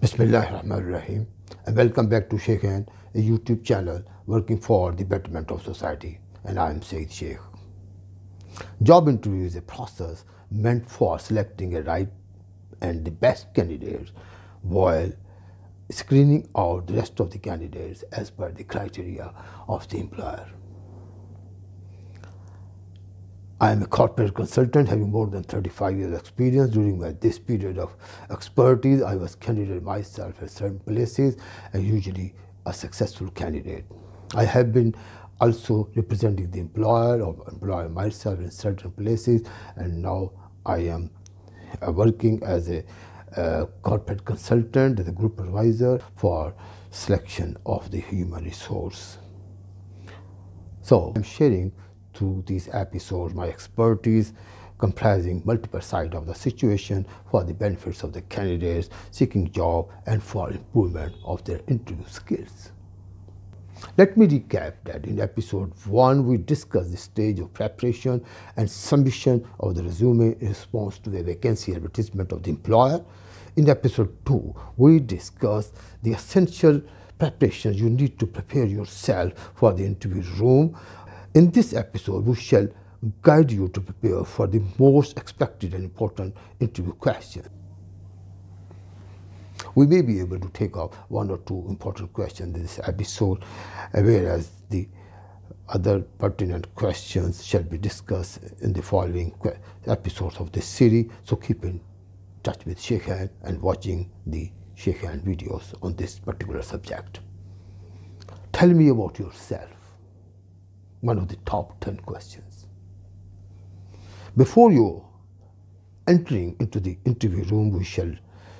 Bismillahirrahmanirrahim, and welcome back to Shaikh and a YouTube channel working for the betterment of society, and I am Saeed Shaikh. Job interview is a process meant for selecting a right and the best candidates while screening out the rest of the candidates as per the criteria of the employer. I am a corporate consultant having more than 35 years experience. During this period of expertise, I was candidate myself at certain places and usually a successful candidate. I have been also representing the employer or employer myself in certain places, and now I am working as a corporate consultant, as a group advisor for selection of the human resource. So I'm sharing through these episodes my expertise comprising multiple sides of the situation for the benefits of the candidates seeking job and for improvement of their interview skills. Let me recap that in episode 1 we discussed the stage of preparation and submission of the resume in response to the vacancy advertisement of the employer. In episode 2 we discussed the essential preparations you need to prepare yourself for the interview room. In this episode, we shall guide you to prepare for the most expected and important interview question. We may be able to take up one or two important questions in this episode, whereas the other pertinent questions shall be discussed in the following episodes of this series. So keep in touch with Shaikh and watching the Shaikh videos on this particular subject. Tell me about yourself. One of the top 10 questions. Before you entering into the interview room, we shall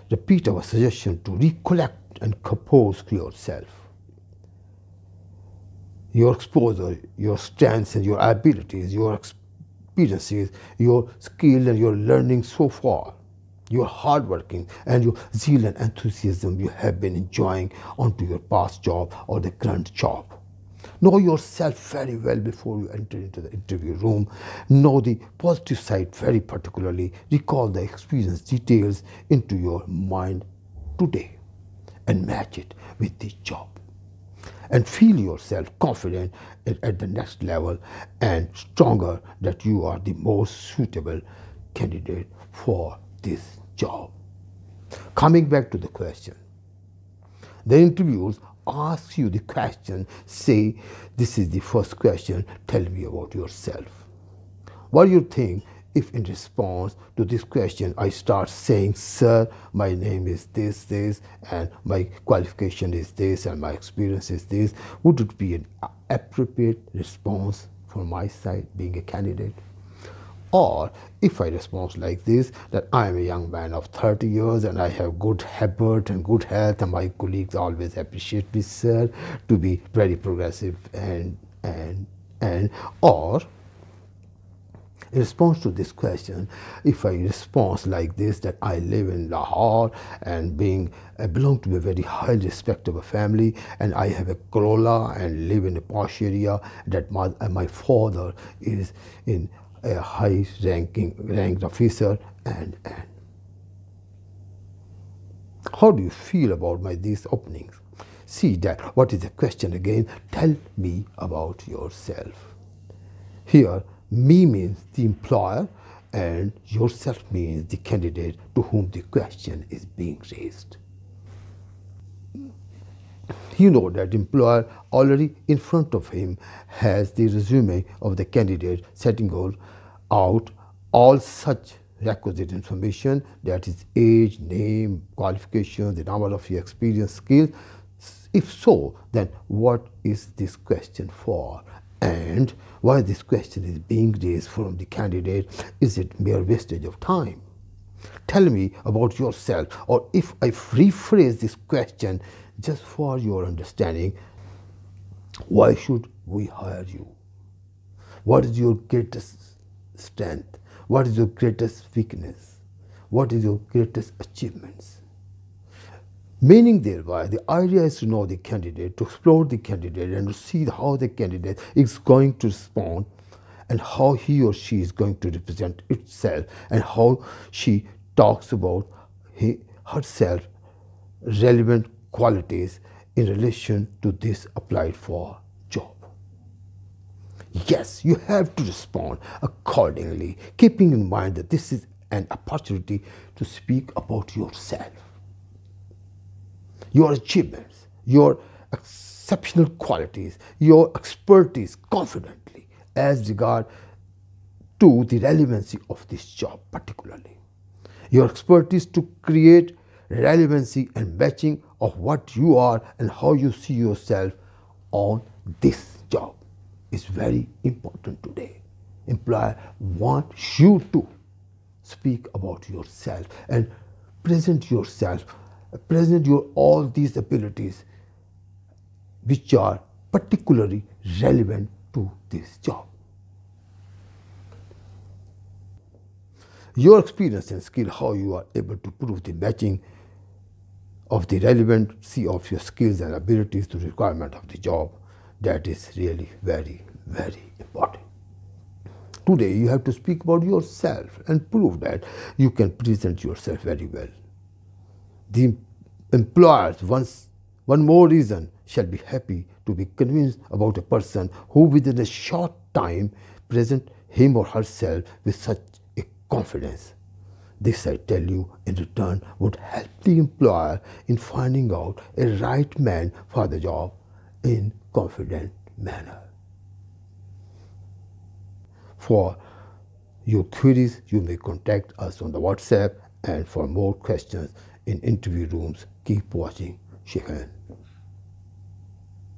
repeat our suggestion to recollect and compose to yourself your exposure, your strengths and your abilities, your experiences, your skill and your learning so far, your hard working and your zeal and enthusiasm you have been enjoying onto your past job or the current job. Know yourself very well before you enter into the interview room. Know the positive side very particularly. Recall the experience details into your mind today and match it with the job. And feel yourself confident at the next level and stronger that you are the most suitable candidate for this job. Coming back to the question, the interviewers ask you the question, say, this is the first question, tell me about yourself. What do you think if in response to this question I start saying, sir, my name is this, this, and my qualification is this, and my experience is this? Would it be an appropriate response from my side being a candidate? Or if I respond like this, that I am a young man of 30 years and I have good habit and good health and my colleagues always appreciate me, sir, to be very progressive and or in response to this question, if I respond like this, that I live in Lahore and belong to a very highly respectable family and I have a Corolla and live in a posh area, that my father is in a high ranked officer, and how do you feel about these openings? See that what is the question again? Tell me about yourself. Here me means the employer and yourself means the candidate to whom the question is being raised. You know that employer already in front of him has the resume of the candidate, setting out all such requisite information, that is age, name, qualifications, the number of your experience, skills. If so, then what is this question for? And why this question is being raised from the candidate? Is it mere wastage of time? Tell me about yourself, or if I rephrase this question, just for your understanding, why should we hire you? What is your greatest strength? What is your greatest weakness? What is your greatest achievements? Meaning thereby, the idea is to know the candidate, to explore the candidate and to see how the candidate is going to respond and how he or she is going to represent itself and how she talks about herself relevant qualities in relation to this applied for job. Yes, you have to respond accordingly, keeping in mind that this is an opportunity to speak about yourself, your achievements, your exceptional qualities, your expertise confidently as regard to the relevancy of this job particularly. Your expertise to create relevancy and matching of what you are and how you see yourself on this job is very important today. Employer wants you to speak about yourself and present yourself, present your all these abilities which are particularly relevant to this job. Your experience and skill, how you are able to prove the matching of the relevancy of your skills and abilities to the requirement of the job, that is really very, very important. Today you have to speak about yourself and prove that you can present yourself very well. The employers, one more reason, shall be happy to be convinced about a person who within a short time present him or herself with such a confidence. This, I tell you, in return would help the employer in finding out a right man for the job in confident manner. For your queries, you may contact us on the WhatsApp, and for more questions in interview rooms, keep watching Shaikh.